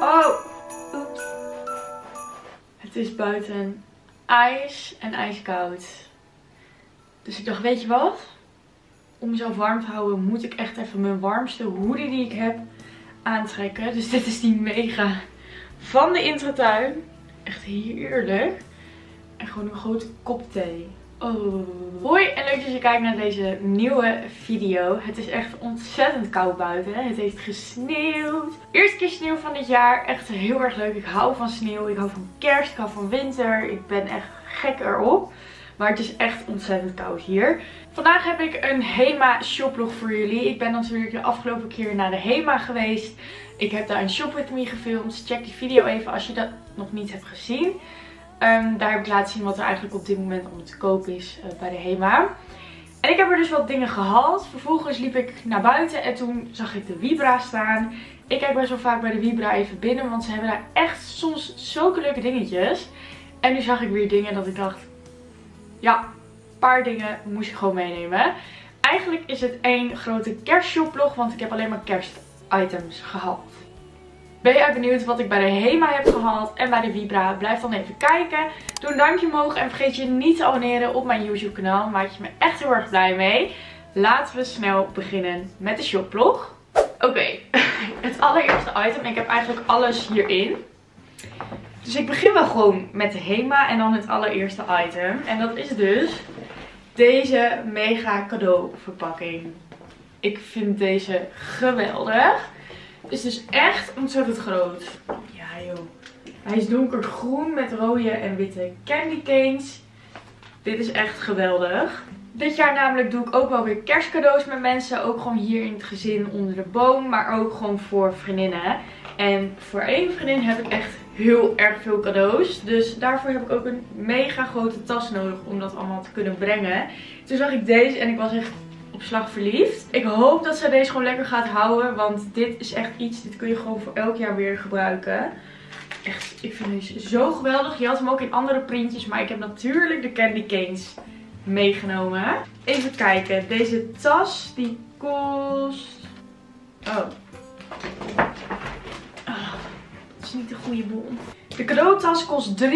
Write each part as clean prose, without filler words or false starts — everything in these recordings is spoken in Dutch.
Oh, oeps. Het is buiten ijs en ijskoud. Dus ik dacht, weet je wat? Om mezelf warm te houden moet ik echt even mijn warmste hoodie die ik heb aantrekken. Dus dit is die mega van de Intratuin. Echt heerlijk. En gewoon een grote kop thee. Oh. Hoi en leuk dat je kijkt naar deze nieuwe video. Het is echt ontzettend koud buiten. Het heeft gesneeuwd. Eerste keer sneeuw van dit jaar. Echt heel erg leuk. Ik hou van sneeuw. Ik hou van kerst. Ik hou van winter. Ik ben echt gek erop. Maar het is echt ontzettend koud hier. Vandaag heb ik een HEMA shoplog voor jullie. Ik ben natuurlijk de afgelopen keer naar de HEMA geweest. Ik heb daar een shop with me gefilmd. Check die video even als je dat nog niet hebt gezien. Daar heb ik laten zien wat er eigenlijk op dit moment om te koop is bij de HEMA. En ik heb er dus wat dingen gehaald. Vervolgens liep ik naar buiten en toen zag ik de Wibra staan. Ik kijk best wel vaak bij de Wibra even binnen, want ze hebben daar echt soms zulke leuke dingetjes. En nu zag ik weer dingen dat ik dacht, ja, een paar dingen moest ik gewoon meenemen. Eigenlijk is het één grote kerstshoplog, want ik heb alleen maar kerstitems gehaald. Ben jij benieuwd wat ik bij de HEMA heb gehaald en bij de Wibra? Blijf dan even kijken. Doe een duimpje omhoog en vergeet je niet te abonneren op mijn YouTube kanaal. Maak je me echt heel erg blij mee. Laten we snel beginnen met de shoplog. Oké, het allereerste item. Ik heb eigenlijk alles hierin. Dus ik begin wel gewoon met de HEMA en dan het allereerste item. En dat is dus deze mega cadeauverpakking. Ik vind deze geweldig. Het is dus echt ontzettend groot. Ja joh. Hij is donkergroen met rode en witte candy canes. Dit is echt geweldig. Dit jaar namelijk doe ik ook wel weer kerstcadeaus met mensen. Ook gewoon hier in het gezin onder de boom. Maar ook gewoon voor vriendinnen. En voor één vriendin heb ik echt heel erg veel cadeaus. Dus daarvoor heb ik ook een mega grote tas nodig om dat allemaal te kunnen brengen. Toen zag ik deze en ik was echt op slag verliefd. Ik hoop dat zij deze gewoon lekker gaat houden. Want dit is echt iets. Dit kun je gewoon voor elk jaar weer gebruiken. Echt, ik vind deze zo geweldig. Je had hem ook in andere printjes. Maar ik heb natuurlijk de candy canes meegenomen. Even kijken. Deze tas die kost... Oh, dat is niet de goede bon. De cadeautas kost €3,75.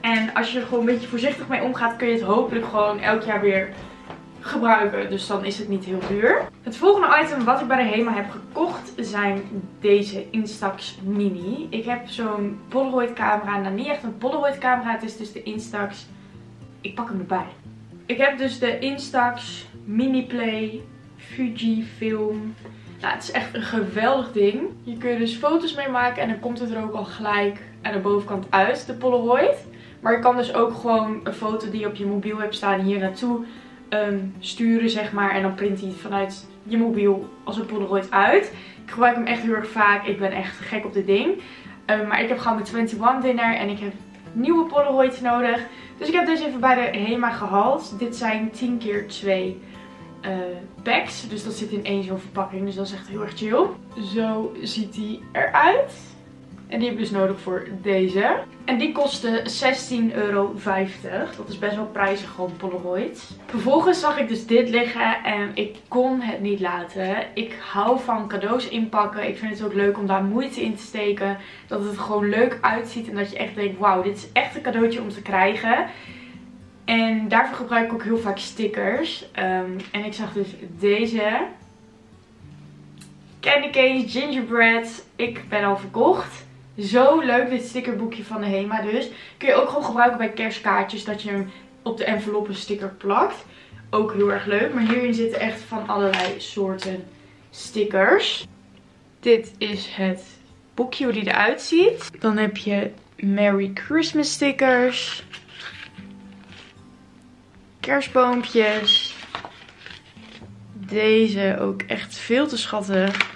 En als je er gewoon een beetje voorzichtig mee omgaat, kun je het hopelijk gewoon elk jaar weer gebruiken. Dus dan is het niet heel duur. Het volgende item wat ik bij de HEMA heb gekocht zijn deze Instax Mini. Ik heb zo'n Polaroid camera. Nou, niet echt een Polaroid camera. Het is dus de Instax. Ik pak hem erbij. Ik heb dus de Instax Mini Play Fujifilm. Nou, het is echt een geweldig ding. Hier kun je dus foto's mee maken en dan komt het er ook al gelijk aan de bovenkant uit, de Polaroid. Maar je kan dus ook gewoon een foto die je op je mobiel hebt staan hier naartoe sturen, zeg maar. En dan print hij het vanuit je mobiel als een Polaroid uit. Ik gebruik hem echt heel erg vaak. Ik ben echt gek op dit ding. Maar ik heb gewoon mijn 21 dinner en ik heb nieuwe Polaroids nodig. Dus ik heb deze even bij de HEMA gehaald. Dit zijn 10x2 packs. Dus dat zit in één zo'n verpakking. Dus dat is echt heel erg chill. Zo ziet die eruit. En die heb ik dus nodig voor deze. En die kostte €16,50. Dat is best wel prijzig, gewoon Polaroid. Vervolgens zag ik dus dit liggen en ik kon het niet laten. Ik hou van cadeaus inpakken. Ik vind het ook leuk om daar moeite in te steken. Dat het gewoon leuk uitziet en dat je echt denkt, wauw, dit is echt een cadeautje om te krijgen. En daarvoor gebruik ik ook heel vaak stickers. En ik zag dus deze. Candy canes, gingerbread. Ik ben al verkocht. Zo leuk, dit stickerboekje van de HEMA dus. Kun je ook gewoon gebruiken bij kerstkaartjes. Dat je hem op de enveloppe sticker plakt. Ook heel erg leuk. Maar hierin zitten echt van allerlei soorten stickers. Dit is het boekje hoe die eruit ziet. Dan heb je Merry Christmas stickers. Kerstboompjes. Deze ook echt veel te schattig.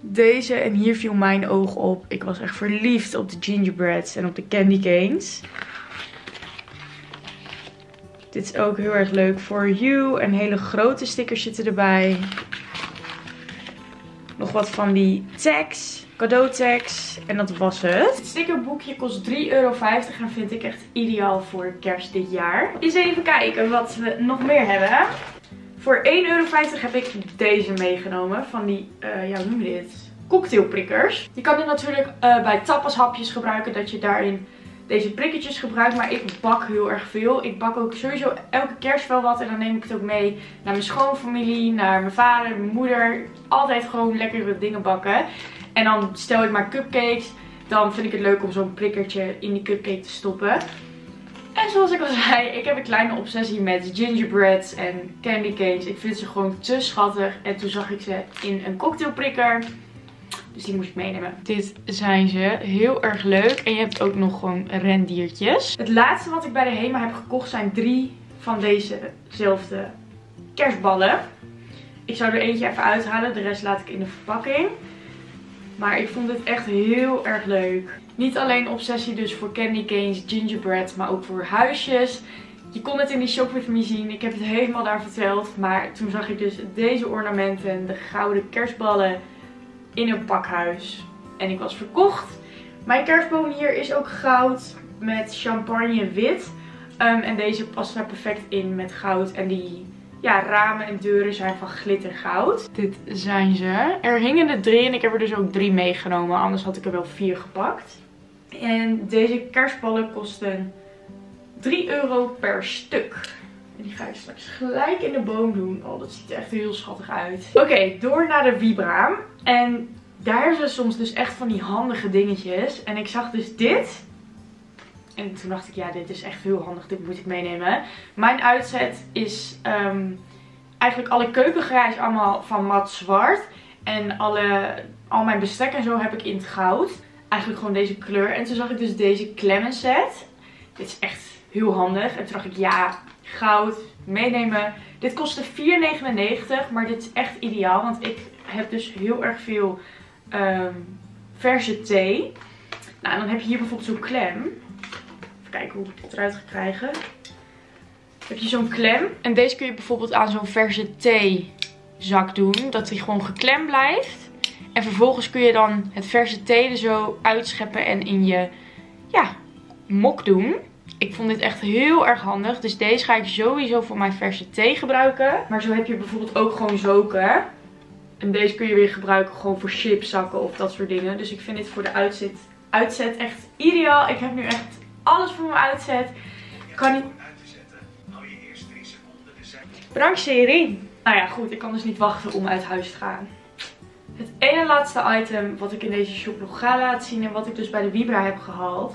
Deze, en hier viel mijn oog op. Ik was echt verliefd op de gingerbreads en op de candy canes. Dit is ook heel erg leuk voor you. En hele grote stickers zitten erbij. Nog wat van die tags, cadeautags. En dat was het. Het stickerboekje kost €3,50 en vind ik echt ideaal voor kerst dit jaar. Eens even kijken wat we nog meer hebben. Voor €1,50 heb ik deze meegenomen. Van die, hoe noem je dit? cocktailprikkers. Je kan dit natuurlijk bij tapashapjes gebruiken, dat je daarin deze prikketjes gebruikt. Maar ik bak heel erg veel. Ik bak ook sowieso elke kerst wel wat. En dan neem ik het ook mee naar mijn schoonfamilie, naar mijn vader, mijn moeder. Altijd gewoon lekkere dingen bakken. En dan stel ik maar cupcakes. Dan vind ik het leuk om zo'n prikkertje in die cupcake te stoppen. En zoals ik al zei, ik heb een kleine obsessie met gingerbreads en candycanes. Ik vind ze gewoon te schattig. En toen zag ik ze in een cocktailprikker. Dus die moest ik meenemen. Dit zijn ze. Heel erg leuk. En je hebt ook nog gewoon rendiertjes. Het laatste wat ik bij de HEMA heb gekocht zijn 3 van dezezelfde kerstballen. Ik zou er eentje even uithalen. De rest laat ik in de verpakking. Maar ik vond dit echt heel erg leuk. Niet alleen obsessie dus voor candy canes, gingerbread, maar ook voor huisjes. Je kon het in die shop with me zien. Ik heb het helemaal daar verteld. Maar toen zag ik dus deze ornamenten, de gouden kerstballen in een pakhuis. En ik was verkocht. Mijn kerstboom hier is ook goud met champagne wit. En deze past daar perfect in met goud en die... Ja, ramen en deuren zijn van glittergoud. Dit zijn ze. Er hingen er 3 en ik heb er dus ook 3 meegenomen. Anders had ik er wel 4 gepakt. En deze kerstballen kosten €3 per stuk. En die ga ik straks gelijk in de boom doen. Oh, dat ziet er echt heel schattig uit. Oké, door naar de Wibra. En daar zijn soms dus echt van die handige dingetjes. En ik zag dus dit. En toen dacht ik, ja, dit is echt heel handig. Dit moet ik meenemen. Mijn uitzet is eigenlijk alle keukengrijs allemaal van mat zwart. En al mijn bestek en zo heb ik in het goud. Eigenlijk gewoon deze kleur. En toen zag ik dus deze klemmenset. Dit is echt heel handig. En toen dacht ik, ja, goud, meenemen. Dit kostte €4,99. Maar dit is echt ideaal. Want ik heb dus heel erg veel verse thee. Nou, en dan heb je hier bijvoorbeeld zo'n klem. Kijken hoe ik het eruit ga krijgen. Dan heb je zo'n klem. En deze kun je bijvoorbeeld aan zo'n verse theezak doen. Dat die gewoon geklemd blijft. En vervolgens kun je dan het verse thee er zo uitscheppen en in je mok doen. Ik vond dit echt heel erg handig. Dus deze ga ik sowieso voor mijn verse thee gebruiken. Maar zo heb je bijvoorbeeld ook gewoon zoken. En deze kun je weer gebruiken gewoon voor chipszakken of dat soort dingen. Dus ik vind dit voor de uitzet echt ideaal. Ik heb nu echt alles voor me uitzet. Kan niet... Bedankt, Serin. Nou ja, goed. Ik kan dus niet wachten om uit huis te gaan. Het ene laatste item wat ik in deze shop nog ga laten zien en wat ik dus bij de Wibra heb gehaald,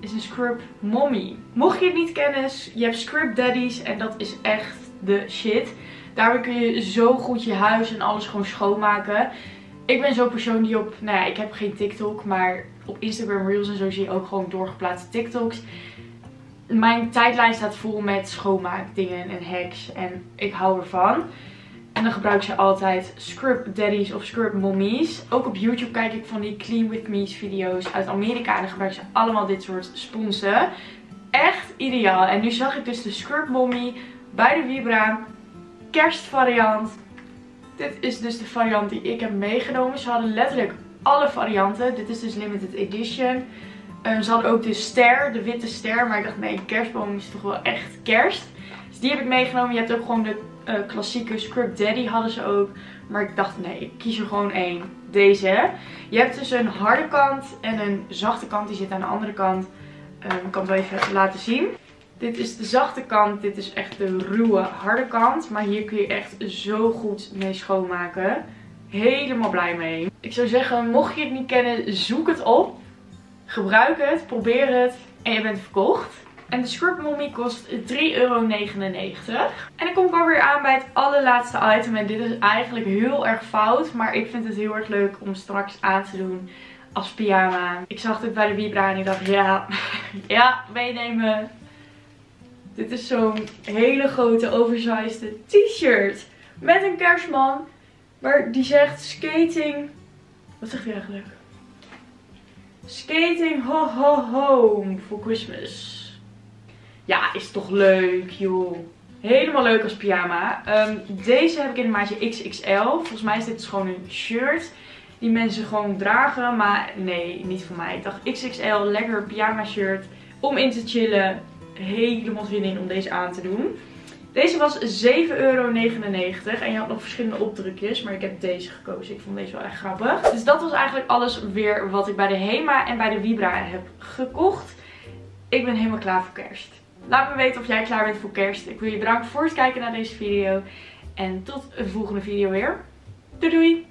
is een Scrub Mommy. Mocht je het niet kennen, je hebt Scrub Daddies en dat is echt de shit. Daarmee kun je zo goed je huis en alles gewoon schoonmaken. Ik ben zo'n persoon die op... Nou ja, ik heb geen TikTok, maar... Op Instagram Reels en zo zie je ook gewoon doorgeplaatste TikToks. Mijn tijdlijn staat vol met schoonmaakdingen en hacks. En ik hou ervan. En dan gebruik ze altijd Scrub Daddies of Scrub Mommies. Ook op YouTube kijk ik van die Clean With Me's video's uit Amerika. En dan gebruiken ze allemaal dit soort sponsen. Echt ideaal. En nu zag ik dus de Scrub Mommy bij de Wibra. Kerstvariant. Dit is dus de variant die ik heb meegenomen. Ze hadden letterlijk... alle varianten. Dit is dus limited edition. Ze hadden ook de ster, de witte ster. Maar ik dacht, nee, kerstboom is toch wel echt kerst. Dus die heb ik meegenomen. Je hebt ook gewoon de klassieke Scrub Daddy hadden ze ook. Maar ik dacht, nee, ik kies er gewoon één. Deze. Je hebt dus een harde kant en een zachte kant. Die zit aan de andere kant. Ik kan het wel even laten zien. Dit is de zachte kant. Dit is echt de ruwe, harde kant. Maar hier kun je echt zo goed mee schoonmaken. Helemaal blij mee. Ik zou zeggen, mocht je het niet kennen, zoek het op. Gebruik het, probeer het en je bent verkocht. En de Scrub Mommy kost €3,99. En dan kom ik alweer aan bij het allerlaatste item. En dit is eigenlijk heel erg fout, maar ik vind het heel erg leuk om straks aan te doen als pyjama. Ik zag dit bij de Wibra en ik dacht, ja, ja, meenemen. Dit is zo'n hele grote oversized t-shirt met een kerstman. Maar die zegt skating... Wat zegt hij eigenlijk? Skating ho ho home for Christmas. Ja, is toch leuk joh. Helemaal leuk als pyjama. Deze heb ik in de maatje XXL. Volgens mij is dit dus gewoon een shirt. Die mensen gewoon dragen. Maar nee, niet voor mij. Ik dacht XXL, lekker pyjama shirt. Om in te chillen. Helemaal zin in om deze aan te doen. Deze was €7,99 en je had nog verschillende opdrukjes, maar ik heb deze gekozen. Ik vond deze wel echt grappig. Dus dat was eigenlijk alles weer wat ik bij de HEMA en bij de Wibra heb gekocht. Ik ben helemaal klaar voor kerst. Laat me weten of jij klaar bent voor kerst. Ik wil je bedanken voor het kijken naar deze video. En tot een volgende video weer. Doei doei!